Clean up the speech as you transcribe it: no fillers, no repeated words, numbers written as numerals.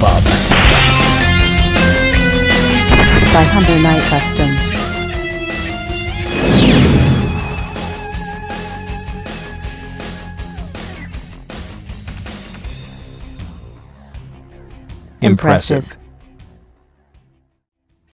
above. By Hunter Knight Customs. Impressive.